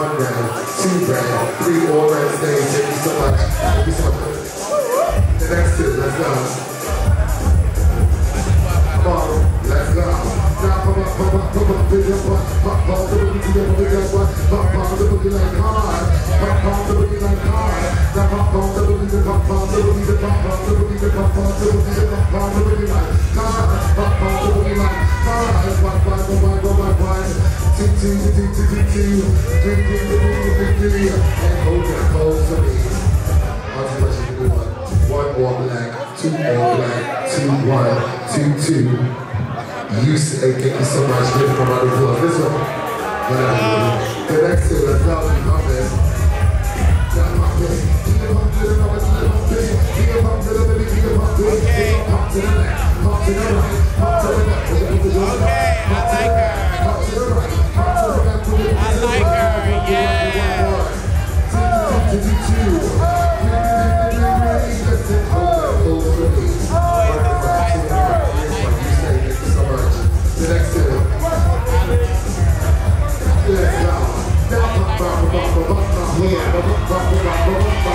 one round, two round, three all round stage. Thank you so much. Thank you so much. The next two, let's go. Come on, let's go. Now come on, come on, come on, bigger one. Pop on the boogie, bigger one. Pop on the boogie like hard. Pop on the boogie like hard. Now pop on the boogie, pop on the boogie, pop on the boogie, pop on the boogie, pop on the boogie like hard. Pop on the boogie like hard. Go back, wide. T T T T T T T T T T and hold that pose for me. I'll just let you do one more black, two more black, 2-1, 2-2. You say thank you so much. Give them a round of applause. This one. The next two, let's help you on this. Okay, I like her. I like her,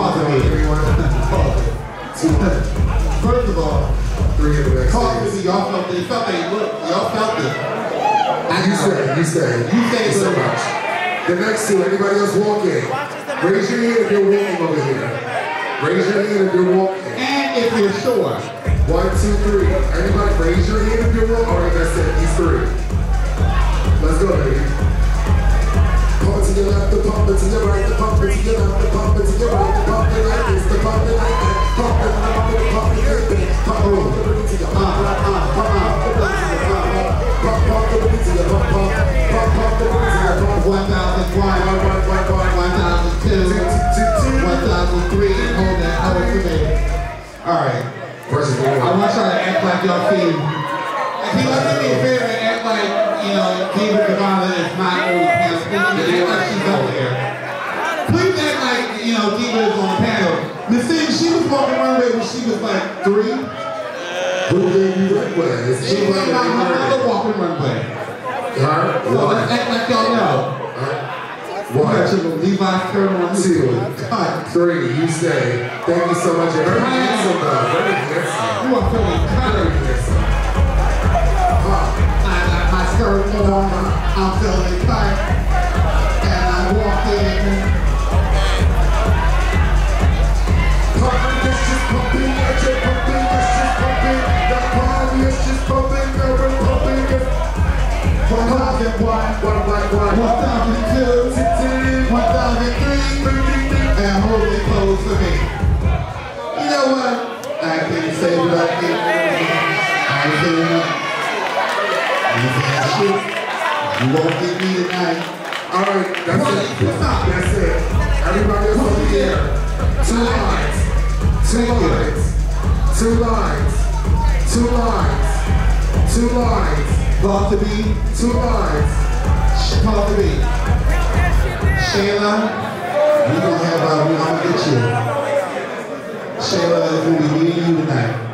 Father, everyone, Father, too. Y'all felt this. Y'all felt this. And you say so much. The next two, anybody else walking? Raise your hand if you're walking over here. Raise your hand if you're walking. And if you're sure. 1, 2, 3. Anybody raise your hand if you're walking? All right, that's it. These three. Let's go, baby. Pump to your left, the pump to your right, the pump to your left, the pump to your right, the pump like this, the pump like that, pump it, pump it, pump it, pump 1,001, 1,002, 1,003, and hold that out for me. All right. I want y'all to act like y'all feel. If he wants to be fair and act like, you know, Diva Gavala is my old. Please act like, you know, Diva is on panel. Ms. Singh, she was walking runway when she was like 3. Who gave you runway? She was like my mother walking runway. Alright, so let's act like y'all know. One, Levi's Thermal, 2, 3, you say, thank you so much. Very handsome, though. Very handsome. You are feeling kind of handsome. My skirt on, I'm feeling fine. You won't get me tonight. Alright, that's it. That's it. Everybody else over here. 2 lines. 2 lines. 2 lines. 2 lines. 2 lines. About to be 2 lines. About to be. Shayla, we gonna get you. Shayla is who we need you tonight.